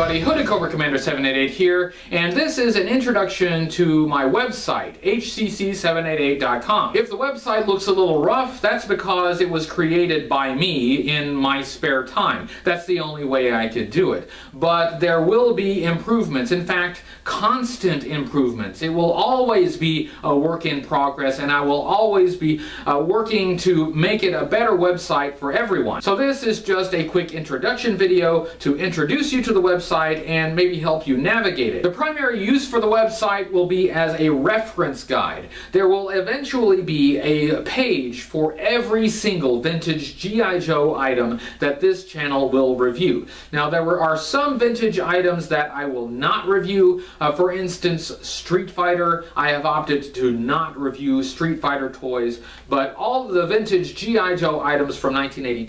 everybody, Hooded Cobra Commander 788 here, and this is an introduction to my website, hcc788.com. If the website looks a little rough, that's because it was created by me in my spare time. That's the only way I could do it. But there will be improvements, in fact, constant improvements. It will always be a work in progress, and I will always be working to make it a better website for everyone. So this is just a quick introduction video to introduce you to the website and maybe help you navigate it. The primary use for the website will be as a reference guide. There will eventually be a page for every single vintage G.I. Joe item that this channel will review. Now there are some vintage items that I will not review. For instance, Street Fighter. I have opted to not review Street Fighter toys, but all the vintage G.I. Joe items from 1982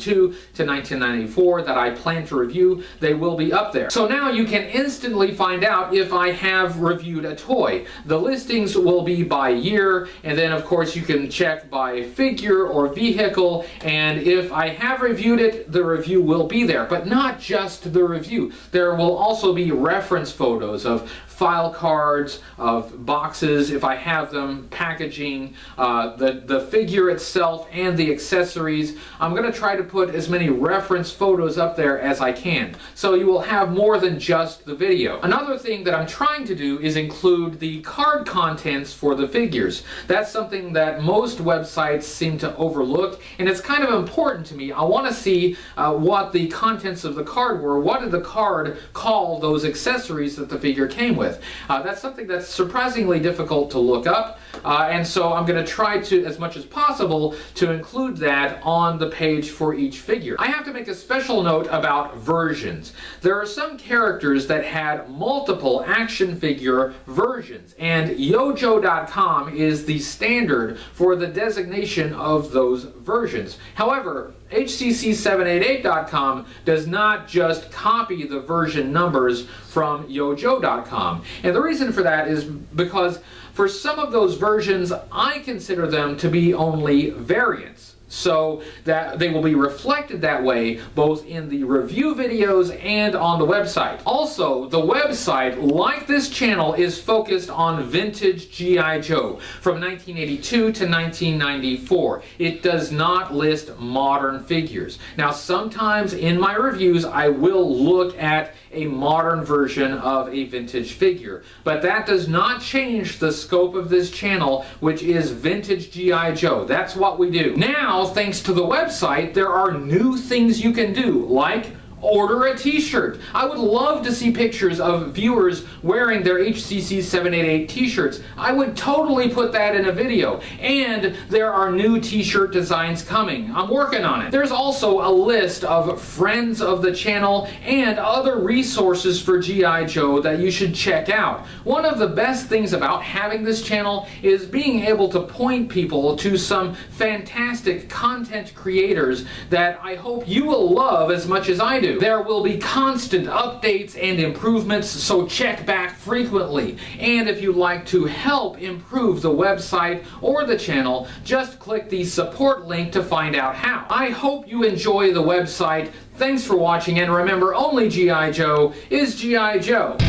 to 1994 that I plan to review, they will be up there. So now you can instantly find out if I have reviewed a toy. The listings will be by year, and then of course you can check by figure or vehicle, and if I have reviewed it, the review will be there. But not just the review. There will also be reference photos of file cards, of boxes if I have them, packaging, the figure itself, and the accessories. I'm going to try to put as many reference photos up there as I can, so you will have more than just the video. Another thing that I'm trying to do is include the card contents for the figures. That's something that most websites seem to overlook, and it's kind of important to me. I want to see what the contents of the card were. What did the card call those accessories that the figure came with? That's something that's surprisingly difficult to look up, and so I'm going to try to, as much as possible, to include that on the page for each figure. I have to make a special note about versions. There are some characters that had multiple action figure versions, and yojo.com is the standard for the designation of those versions. However, hcc788.com does not just copy the version numbers from yojo.com. And the reason for that is because for some of those versions, I consider them to be only variants, so that they will be reflected that way both in the review videos and on the website. Also, the website, like this channel, is focused on vintage G.I. Joe from 1982 to 1994. It does not list modern figures. Now, sometimes in my reviews, I will look at a modern version of a vintage figure, but that does not change the scope of this channel, which is vintage G.I. Joe. That's what we do. Now, thanks to the website, there are new things you can do, like order a t-shirt. I would love to see pictures of viewers wearing their HCC 788 t-shirts. I would totally put that in a video. And there are new t-shirt designs coming. I'm working on it. There's also a list of friends of the channel and other resources for G.I. Joe that you should check out. One of the best things about having this channel is being able to point people to some fantastic content creators that I hope you will love as much as I do. There will be constant updates and improvements, so check back frequently. And if you'd like to help improve the website or the channel, just click the support link to find out how. I hope you enjoy the website. Thanks for watching, and remember, only G.I. Joe is G.I. Joe.